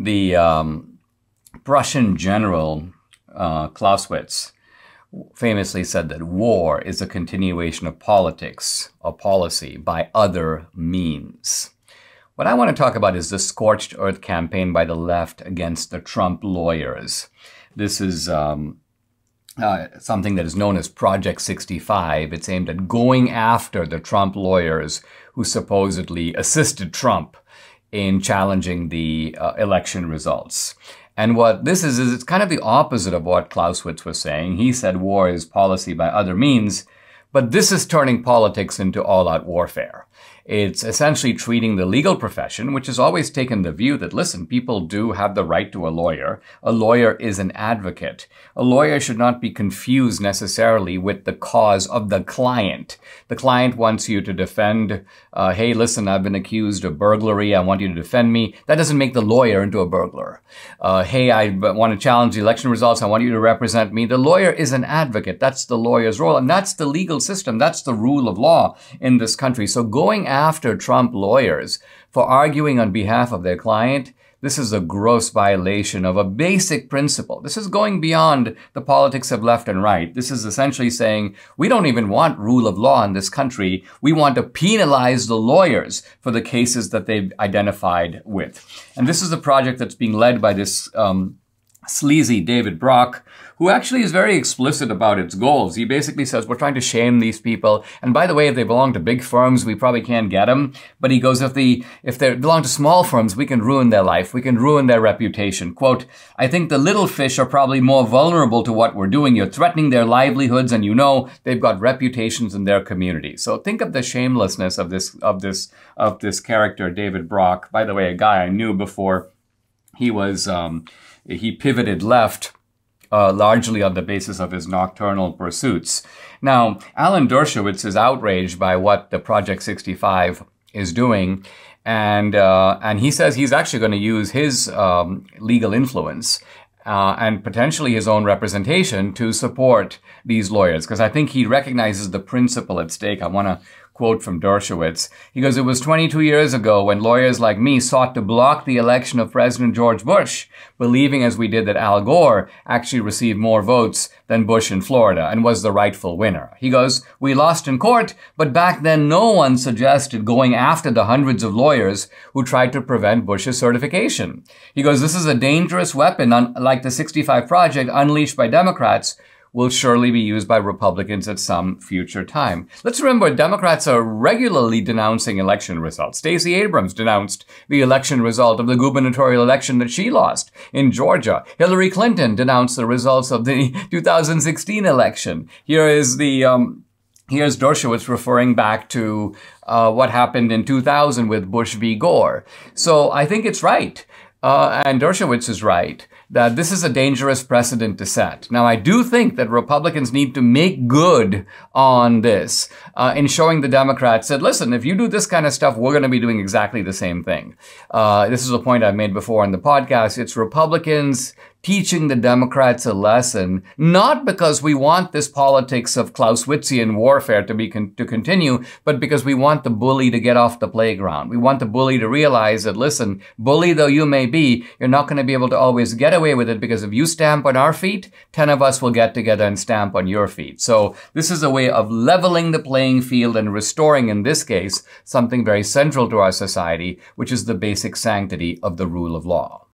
the Prussian general Clausewitz famously said that war is a continuation of politics or policy by other means. What I want to talk about is the scorched earth campaign by the left against the Trump lawyers. This is something that is known as Project 65. It's aimed at going after the Trump lawyers who supposedly assisted Trump in challenging the election results. And what this is it's kind of the opposite of what Clausewitz was saying. He said war is policy by other means, but this is turning politics into all-out warfare. It's essentially treating the legal profession, which has always taken the view that, listen, people do have the right to a lawyer. A lawyer is an advocate. A lawyer should not be confused necessarily with the cause of the client. The client wants you to defend, hey, listen, I've been accused of burglary. I want you to defend me. That doesn't make the lawyer into a burglar. Hey, I want to challenge the election results. I want you to represent me. The lawyer is an advocate. That's the lawyer's role. And that's the legal system. That's the rule of law in this country. So going after Trump lawyers for arguing on behalf of their client, this is a gross violation of a basic principle. This is going beyond the politics of left and right. This is essentially saying, we don't even want rule of law in this country. We want to penalize the lawyers for the cases that they've identified with. And this is the project that's being led by this sleazy David Brock, who actually is very explicit about its goals. He basically says, we're trying to shame these people. And by the way, if they belong to big firms, we probably can't get them. But he goes, if they belong to small firms, we can ruin their life. We can ruin their reputation. Quote, I think the little fish are probably more vulnerable to what we're doing. You're threatening their livelihoods, and you know they've got reputations in their community. So think of the shamelessness of this character, David Brock. By the way, a guy I knew before he was, he pivoted left largely on the basis of his nocturnal pursuits. Now, Alan Dershowitz is outraged by what the Project 65 is doing, and he says he's actually going to use his legal influence and potentially his own representation to support these lawyers, because I think he recognizes the principle at stake. I want to quote from Dershowitz. He goes, it was 22 years ago when lawyers like me sought to block the election of President George Bush, believing as we did that Al Gore actually received more votes than Bush in Florida and was the rightful winner. He goes, we lost in court, but back then no one suggested going after the hundreds of lawyers who tried to prevent Bush's certification. He goes, this is a dangerous weapon, like the 65 Project unleashed by Democrats, will surely be used by Republicans at some future time. Let's remember, Democrats are regularly denouncing election results. Stacey Abrams denounced the election result of the gubernatorial election that she lost in Georgia. Hillary Clinton denounced the results of the 2016 election. Here is the, here's Dershowitz referring back to what happened in 2000 with Bush v. Gore. So I think it's right. And Dershowitz is right, that this is a dangerous precedent to set. Now, I do think that Republicans need to make good on this in showing the Democrats that, listen, if you do this kind of stuff, we're going to be doing exactly the same thing. This is a point I've made before on the podcast. It's Republicans teaching the Democrats a lesson, not because we want this politics of Clausewitzian warfare to continue, but because we want the bully to get off the playground. We want the bully to realize that, listen, bully though you may be, you're not going to be able to always get away with it, because if you stamp on our feet, 10 of us will get together and stamp on your feet. So this is a way of leveling the playing field and restoring, in this case, something very central to our society, which is the basic sanctity of the rule of law.